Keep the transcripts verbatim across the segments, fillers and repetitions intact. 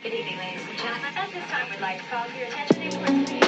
Good evening, ladies and gentlemen. At this time, we'd like to call your attention to the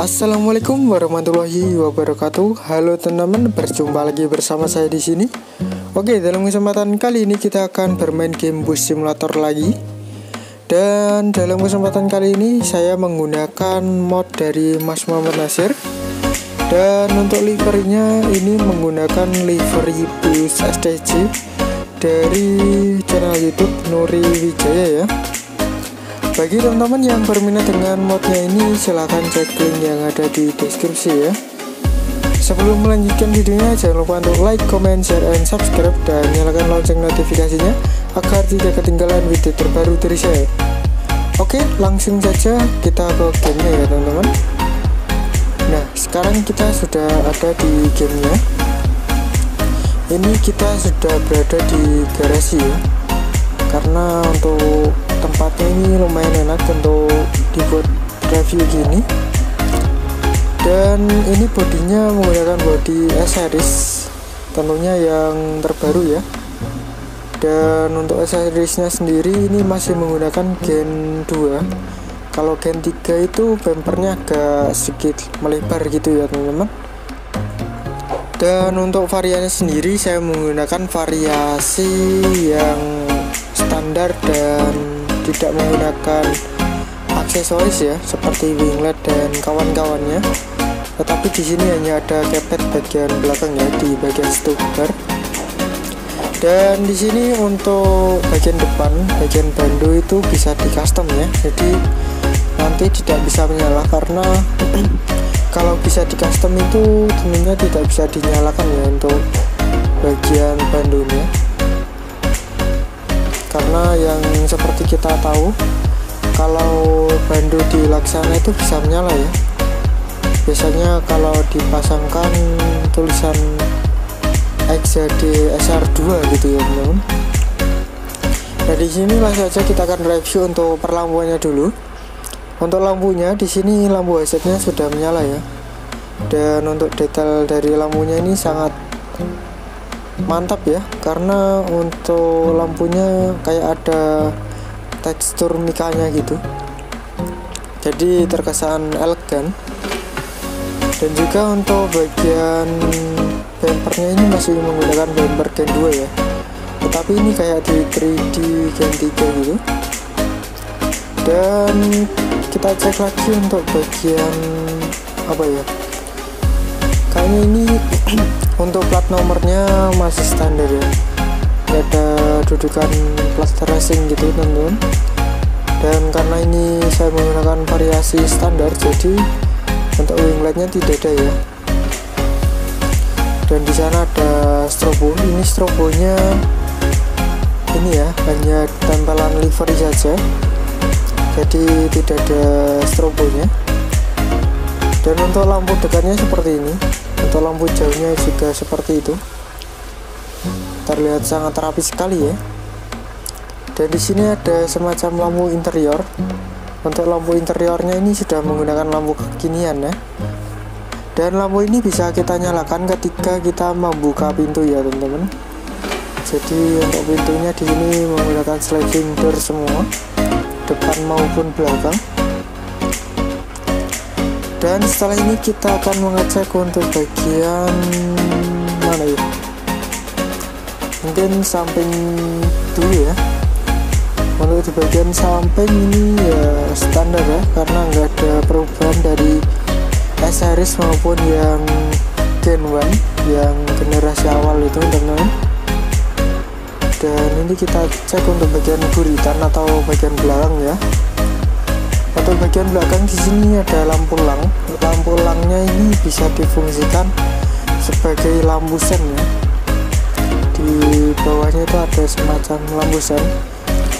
Assalamualaikum warahmatullahi wabarakatuh. Halo teman-teman, berjumpa lagi bersama saya di sini. Oke, dalam kesempatan kali ini kita akan bermain game bus simulator lagi. Dan dalam kesempatan kali ini saya menggunakan mod dari Mas Muhammad Nasir. Dan untuk liverynya ini menggunakan livery bus S T J dari channel YouTube Nuri Wijaya ya. Bagi teman-teman yang berminat dengan modnya ini, silahkan cek link yang ada di deskripsi ya. Sebelum melanjutkan videonya, jangan lupa untuk like, comment, share, and subscribe, dan nyalakan lonceng notifikasinya agar tidak ketinggalan video terbaru dari saya. Oke, langsung saja kita ke gamenya ya teman-teman. Nah, sekarang kita sudah ada di gamenya. Ini kita sudah berada di garasi ya, karena untuk tempatnya ini lumayan enak untuk dibuat review gini. Dan ini bodinya menggunakan bodi S-series, tentunya yang terbaru ya. Dan untuk S-seriesnya sendiri ini masih menggunakan gen dua. Kalau gen tiga itu bumpernya agak sedikit melebar gitu ya teman-teman. Dan untuk variannya sendiri saya menggunakan variasi yang standar dan tidak menggunakan aksesoris ya, seperti winglet dan kawan-kawannya. Tetapi di sini hanya ada kepet bagian belakang ya, di bagian stubber. Dan di sini untuk bagian depan, bagian bando itu bisa di custom ya. Jadi nanti tidak bisa menyala, karena kalau bisa di custom itu tentunya tidak bisa dinyalakan ya untuk bagian bandonya. Karena yang seperti kita tahu, kalau bando di laksana itu bisa menyala ya. Biasanya kalau dipasangkan tulisan X H D S R dua gitu ya teman-teman. Nah, di sini langsung saja kita akan review untuk perlampuannya dulu. Untuk lampunya di sini lampu hazardnya sudah menyala ya. Dan untuk detail dari lampunya ini sangat mantap ya, karena untuk lampunya kayak ada tekstur mikanya gitu, jadi terkesan elegan. Dan juga untuk bagian bumpernya ini masih menggunakan bumper gen dua ya, tetapi ini kayak di tiga D gen tiga gitu. Dan kita cek lagi untuk bagian apa ya, kayaknya ini untuk plat nomornya masih standar ya, nggak ada dudukan plat racing gitu teman-teman. Dan karena ini saya menggunakan variasi standar, jadi untuk wingletnya tidak ada ya. Dan di sana ada strobo, ini strobonya ini ya hanya tempelan livery saja, jadi tidak ada strobonya. Dan untuk lampu dekatnya seperti ini, untuk lampu jauhnya juga seperti itu, terlihat sangat rapi sekali ya. Dan di sini ada semacam lampu interior. Untuk lampu interiornya ini sudah menggunakan lampu kekinian ya, Dan lampu ini bisa kita nyalakan ketika kita membuka pintu ya teman-teman. Jadi untuk pintunya di sini menggunakan sliding door semua, depan maupun belakang. Dan setelah ini kita akan mengecek untuk bagian mana ya, mungkin samping dulu ya. Untuk di bagian samping ini ya standar ya, karena nggak ada perubahan dari S-series maupun yang Gen satu yang generasi awal itu teman-teman. Dan ini kita cek untuk bagian buritan atau bagian belakang ya. Untuk bagian belakang di sini ada lampu lang. Lampu langnya ini bisa difungsikan sebagai lampu sen ya. Di bawahnya itu ada semacam lampu sen.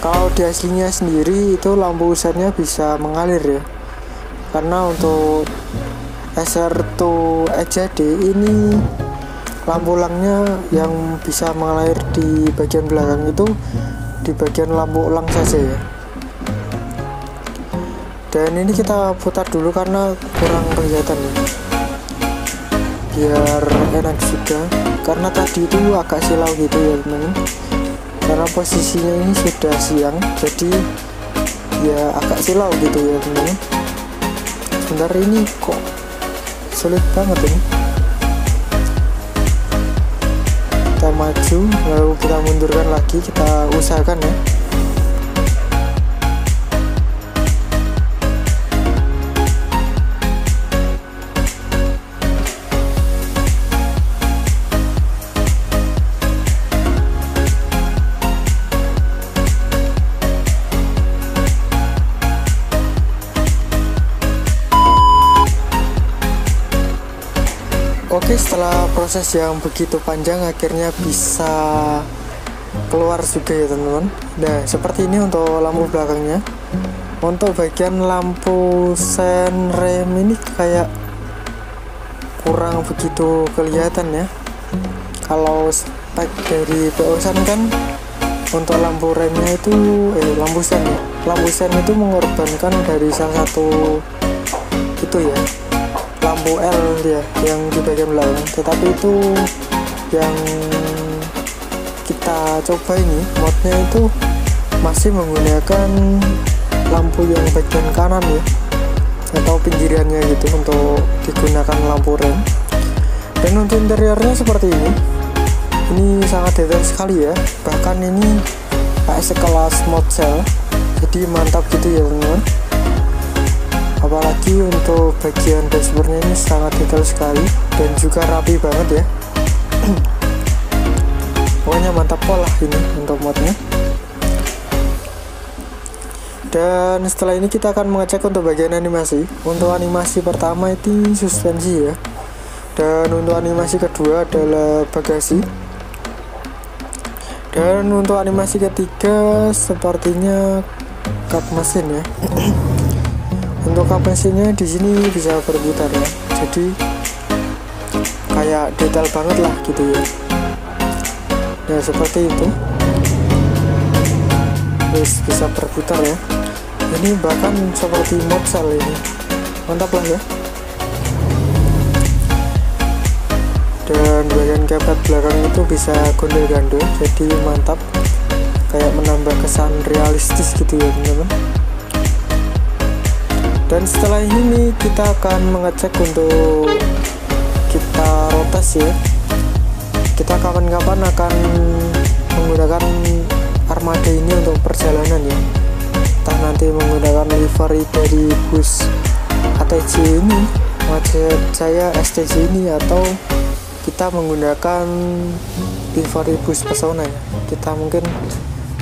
Kalau di aslinya sendiri itu lampu sennya bisa mengalir ya, karena untuk S R dua X H D ini lampu ulangnya yang bisa mengalir di bagian belakang itu di bagian lampu ulang saja ya. Dan ini kita putar dulu karena kurang kelihatan ya, biar enak juga, karena tadi itu agak silau gitu ya teman-teman, karena posisinya ini sudah siang jadi ya agak silau gitu ya teman-teman. Sebentar, ini kok sulit banget ini. Kita maju lalu kita mundurkan lagi, kita usahakan ya. Oke, setelah proses yang begitu panjang akhirnya bisa keluar juga ya teman-teman. Nah seperti ini untuk lampu belakangnya. Untuk bagian lampu sen rem ini kayak kurang begitu kelihatan ya. Kalau spek dari P O-san kan untuk lampu remnya itu eh lampu sen ya. Lampu sen itu mengorbankan dari salah satu itu ya, lampu L ya yang di bagian belakang, tetapi itu yang kita coba ini modnya itu masih menggunakan lampu yang bagian kanan ya, atau pinggirannya gitu untuk digunakan lampu rem. Dan untuk interiornya seperti ini, ini sangat detail sekali ya, bahkan ini kayak sekelas model, jadi mantap gitu ya teman-teman. Apalagi untuk bagian dashboardnya ini sangat detail sekali dan juga rapi banget ya. Pokoknya mantap pola ini untuk modnya. Dan setelah ini kita akan mengecek untuk bagian animasi. Untuk animasi pertama itu suspensi ya, dan untuk animasi kedua adalah bagasi, dan untuk animasi ketiga sepertinya kap mesin ya. Untuk kap mesinnya di sini bisa berputar ya, jadi kayak detail banget lah gitu ya. Nah seperti itu, terus bisa berputar ya. Ini bahkan seperti modsel ini, mantap lah ya. Dan bagian kepet belakang itu bisa gondol-gandol, jadi mantap, kayak menambah kesan realistis gitu ya teman-teman. Dan setelah ini kita akan mengecek untuk kita rotas ya. Kita kapan-kapan akan menggunakan armada ini untuk perjalanan ya, entah nanti menggunakan livery dari bus H T J ini, Muhammad Nasir S T J ini, atau kita menggunakan livery bus pesona ya. Kita mungkin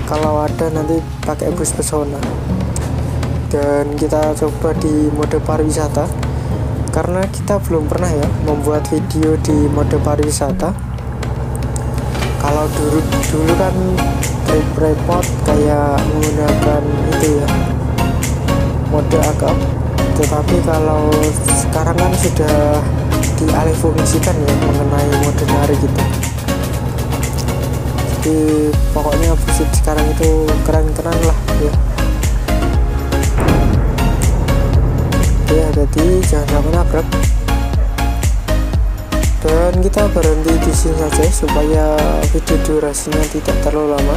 kalau ada nanti pakai bus pesona. Dan kita coba di mode pariwisata, karena kita belum pernah ya membuat video di mode pariwisata. Kalau dulu dulu kan trip report kayak menggunakan itu ya, mode akap, tetapi kalau sekarang kan sudah dialihfungsikan ya mengenai mode narik gitu. Jadi pokoknya BUSSID sekarang itu keren-keren lah ya. Ya, jadi jangan sampai nabrak. kita berhenti di sini saja supaya video durasinya tidak terlalu lama.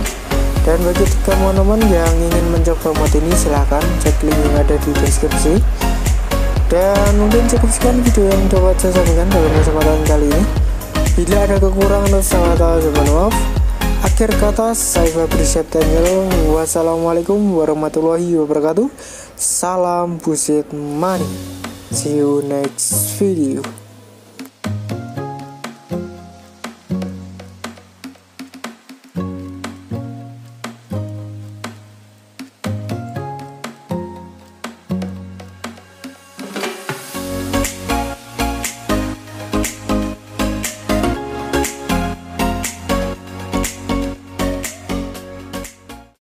Dan bagi teman-teman yang ingin mencoba mod ini, silahkan cek link yang ada di deskripsi. Dan mungkin cukup sekian video yang dapat saya sampaikan dalam kesempatan kali ini. Bila ada kekurangan atau salah kata, mohon maaf. Akhir kata, saya Febri Septian. Wassalamualaikum warahmatullahi wabarakatuh. Salam Bussid Money. See you next video.